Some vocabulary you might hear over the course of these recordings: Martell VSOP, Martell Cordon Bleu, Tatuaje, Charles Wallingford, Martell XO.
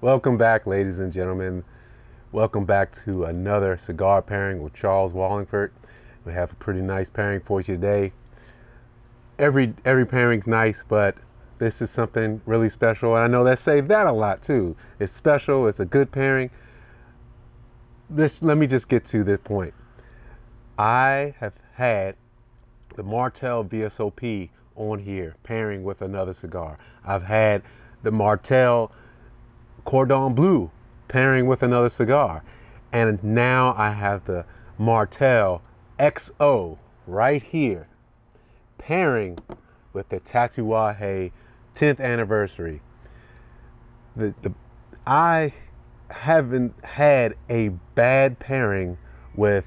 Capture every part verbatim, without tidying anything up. Welcome back, ladies and gentlemen. Welcome back to another cigar pairing with Charles Wallingford. We have a pretty nice pairing for you today. Every every pairing's nice, but this is something really special. And I know they say that a lot too. It's special, it's a good pairing. This, let me just get to this point. I have had the Martell V S O P on here, pairing with another cigar. I've had the Martell Cordon Bleu pairing with another cigar, and now I have the Martell X O right here pairing with the Tatuaje tenth anniversary. The, the I haven't had a bad pairing with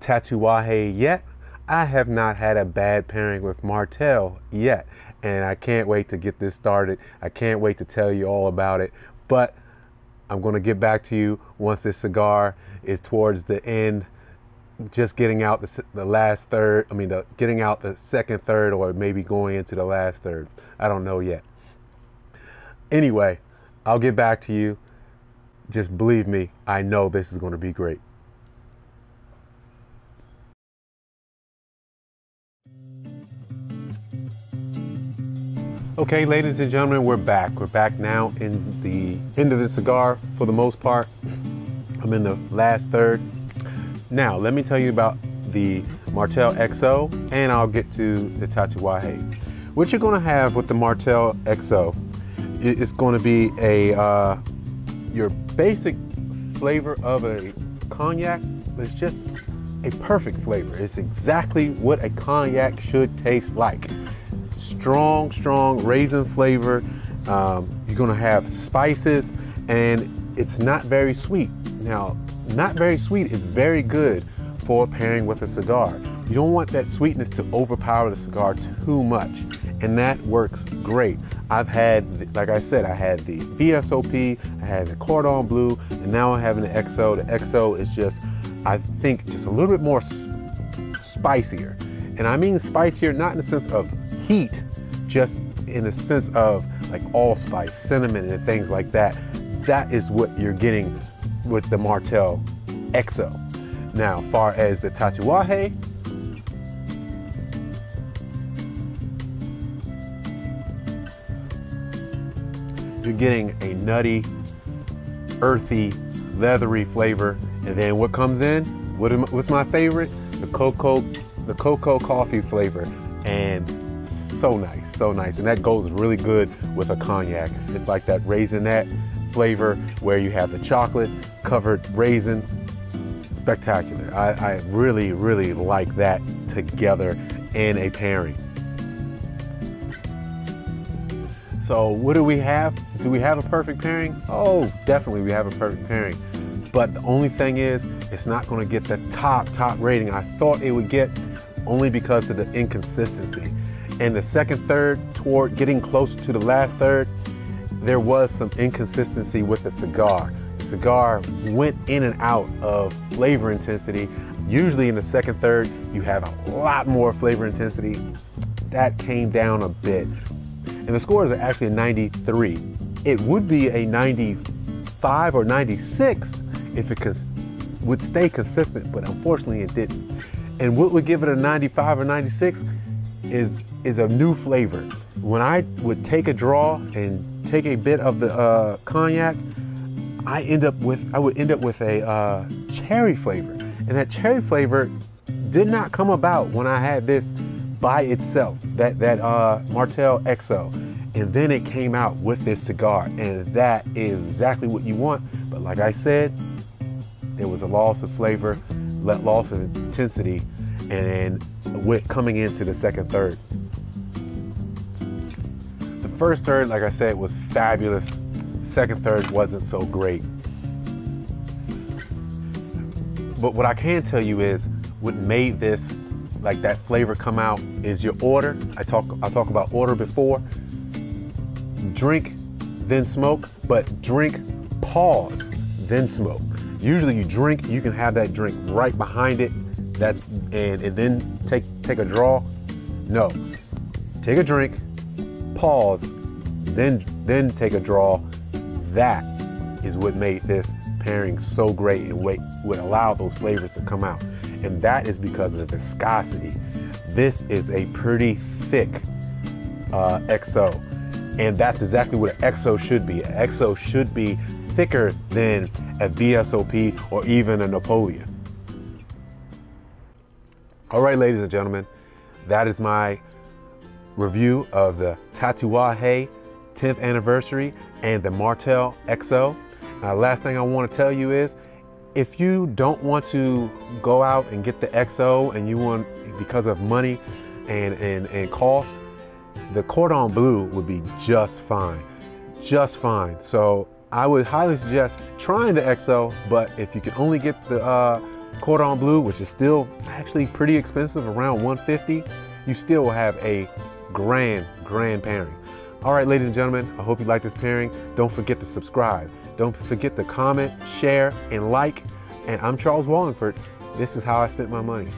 Tatuaje yet. I have not had a bad pairing with Martell yet, and I can't wait to get this started. I can't wait to tell you all about it. But I'm going to get back to you once this cigar is towards the end, just getting out the, the last third, I mean, the, getting out the second third, or maybe going into the last third. I don't know yet. Anyway, I'll get back to you. Just believe me, I know this is going to be great. Okay, ladies and gentlemen, we're back. We're back now in the end of the cigar for the most part. I'm in the last third. Now, let me tell you about the Martell X O, and I'll get to the Tatuaje. What you're gonna have with the Martell X O is gonna be a, uh, your basic flavor of a cognac, but it's just a perfect flavor. It's exactly what a cognac should taste like. Strong, strong raisin flavor. Um, you're gonna have spices, and it's not very sweet. Now, not very sweet is very good for pairing with a cigar. You don't want that sweetness to overpower the cigar too much, and that works great. I've had, like I said, I had the V S O P, I had the Cordon Bleu, and now I'm having the X O. The X O is just, I think, just a little bit more spicier. And I mean spicier not in the sense of heat, just in the sense of like allspice, cinnamon, and things like that. That is what you're getting with the Martell X O. Now, far as the Tatuaje, you're getting a nutty, earthy, leathery flavor. And then what comes in? What am, what's my favorite? The cocoa, the cocoa coffee flavor. And so nice, so nice. And that goes really good with a cognac. It's like that raisinette flavor where you have the chocolate covered raisin. Spectacular. I, I really, really like that together in a pairing. So what do we have? Do we have a perfect pairing? Oh, definitely we have a perfect pairing. But the only thing is, it's not gonna get the top, top rating I thought it would get, only because of the inconsistency. And the second third, toward getting closer to the last third, there was some inconsistency with the cigar. The cigar went in and out of flavor intensity. Usually in the second third, you have a lot more flavor intensity. That came down a bit. And the score is actually a ninety-three. It would be a ninety-five or ninety-six if it would stay consistent, but unfortunately it didn't. And what would give it a ninety-five or ninety-six? is is a new flavor. When I would take a draw and take a bit of the uh, cognac, I end up with I would end up with a uh, cherry flavor, and that cherry flavor did not come about when I had this by itself, that that uh, Martell X O, and then it came out with this cigar, and that is exactly what you want. But like I said, There was a loss of flavor, loss of intensity, and with coming into the second third. The first third, like I said, was fabulous. Second third wasn't so great. But what I can tell you is what made this, like that flavor come out, is your order. I talk, I talk about order before. Drink, then smoke, but drink, pause, then smoke. Usually you drink, you can have that drink right behind it, that, and, and then take, take a draw. No, take a drink, pause, then, then take a draw. That is what made this pairing so great and what would allow those flavors to come out. And that is because of the viscosity. This is a pretty thick uh, X O. And that's exactly what an X O should be. An X O should be thicker than a V S O P or even a Napoleon. All right, ladies and gentlemen, that is my review of the Tatuaje tenth anniversary and the Martell X O. Now, last thing I want to tell you is, if you don't want to go out and get the X O and you want, because of money and, and, and cost, the Cordon Bleu would be just fine, just fine. So I would highly suggest trying the X O, but if you can only get the uh, Cordon Bleu, which is still actually pretty expensive, around one hundred fifty dollars, you still will have a grand, grand pairing. All right, ladies and gentlemen, I hope you like this pairing. Don't forget to subscribe. Don't forget to comment, share, and like. And I'm Charles Wallingford. This is how I spent my money.